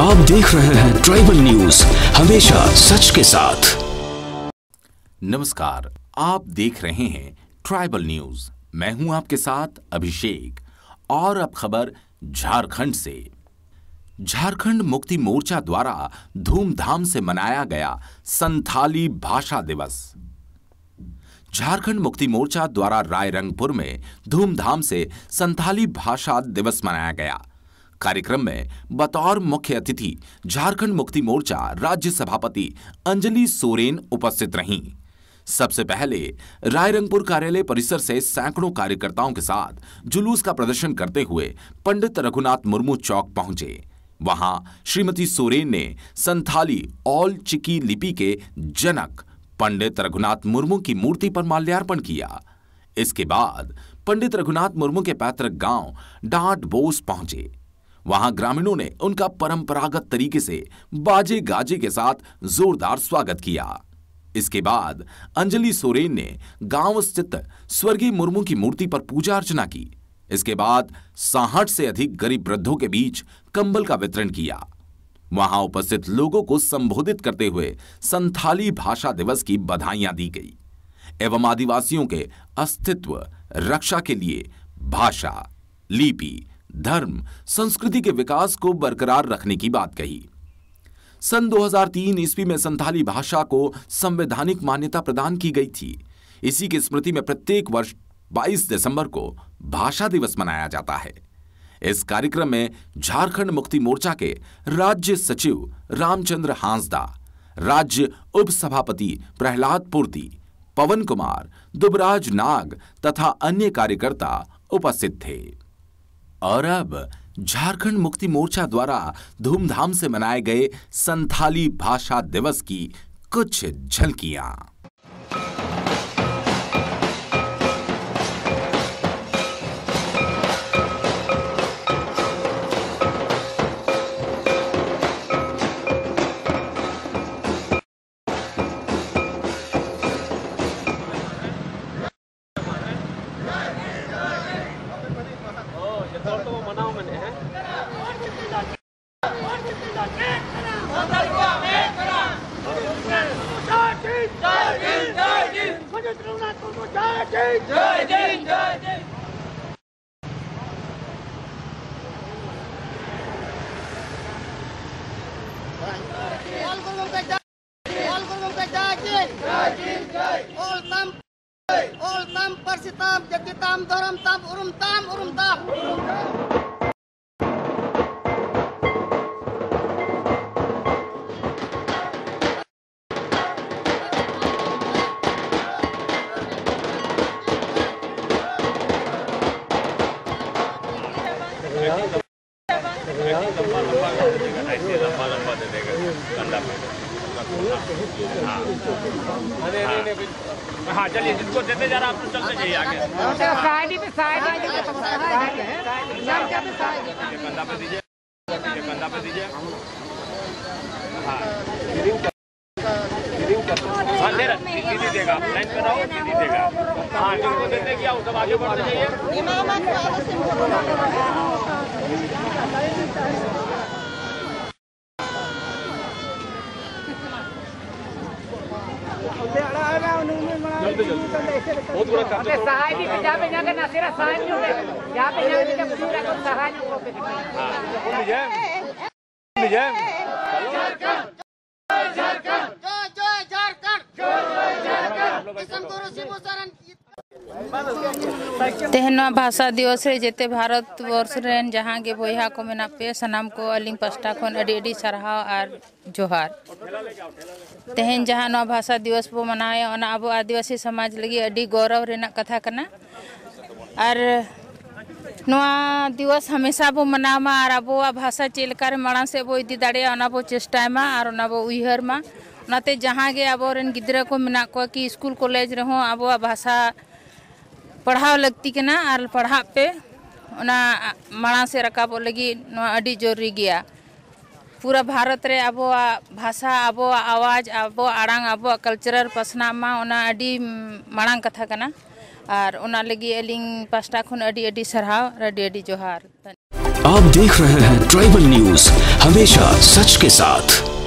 आप देख रहे हैं ट्राइबल न्यूज, हमेशा सच के साथ। नमस्कार, आप देख रहे हैं ट्राइबल न्यूज। मैं हूं आपके साथ अभिषेक। और अब खबर झारखंड से। झारखंड मुक्ति मोर्चा द्वारा धूमधाम से मनाया गया संथाली भाषा दिवस। झारखंड मुक्ति मोर्चा द्वारा रायरंगपुर में धूमधाम से संथाली भाषा दिवस मनाया गया। कार्यक्रम में बतौर मुख्य अतिथि झारखंड मुक्ति मोर्चा राज्य सभापति अंजलि सोरेन उपस्थित रहीं। सबसे पहले रायरंगपुर कार्यालय परिसर से सैकड़ों कार्यकर्ताओं के साथ जुलूस का प्रदर्शन करते हुए पंडित रघुनाथ मुर्मू चौक पहुंचे। वहां श्रीमती सोरेन ने संथाली ओल चिकी लिपि के जनक पंडित रघुनाथ मुर्मू की मूर्ति पर माल्यार्पण किया। इसके बाद पंडित रघुनाथ मुर्मू के पैतृक गांव डांडबोस पहुंचे। वहां ग्रामीणों ने उनका परंपरागत तरीके से बाजे गाजे के साथ जोरदार स्वागत किया। इसके बाद अंजलि सोरेन ने गांव स्थित स्वर्गीय मुर्मू की मूर्ति पर पूजा अर्चना की। इसके बाद 60 से अधिक गरीब वृद्धों के बीच कंबल का वितरण किया। वहां उपस्थित लोगों को संबोधित करते हुए संथाली भाषा दिवस की बधाइयां दी गई एवं आदिवासियों के अस्तित्व रक्षा के लिए भाषा, लिपि, धर्म, संस्कृति के विकास को बरकरार रखने की बात कही। सन 2003 ईस्वी में संथाली भाषा को संवैधानिक मान्यता प्रदान की गई थी। इसी की स्मृति में प्रत्येक वर्ष 22 दिसंबर को भाषा दिवस मनाया जाता है। इस कार्यक्रम में झारखंड मुक्ति मोर्चा के राज्य सचिव रामचंद्र हांसदा, राज्य उपसभापति प्रहलाद पूर्ति, पवन कुमार, दुबराज नाग तथा अन्य कार्यकर्ता उपस्थित थे। और अब झारखंड मुक्ति मोर्चा द्वारा धूमधाम से मनाए गए संथाली भाषा दिवस की कुछ झलकियां। तेहना भाषा दिवस रे जेते भारत वर्ष रेन जहां गे बोया को मेना पे सनाम को अलिंग पस्टा कोन अडी अडी सरहाव आर जोहार। तेहन जहां नवा भाषा दिवस बो मनाए ओना अब आदिवासी समाज लगी अडी गौरव रेना कथा कना आर नवा दिवस हमेशा बो मनामा आर अबो भाषा चेलकार मणा से बो इदी दाड़े ओना बो चेष्टा मा आर ओना बो उहर मा नाते जहां गे अब रेन गिदरा को मेना को कि स्कूल कॉलेज रे हो अब भाषा पढ़ाव लगती के ना आर पढ़ा पे उना माना से रकाबो लगी अडी जरूरी गया। पूरा भारत रे आबो भाषा, आबो आवाज, आबो आड़ांग, आबो कल्चरल पसनामा उना अडी मांग कथा कना आर उना लगी एलिंग पास्टा खुन अडी अडी सरहाव, अडी अडी जोहार। आप देख रहे हैं ट्राइबल न्यूज, हमेशा सच के साथ।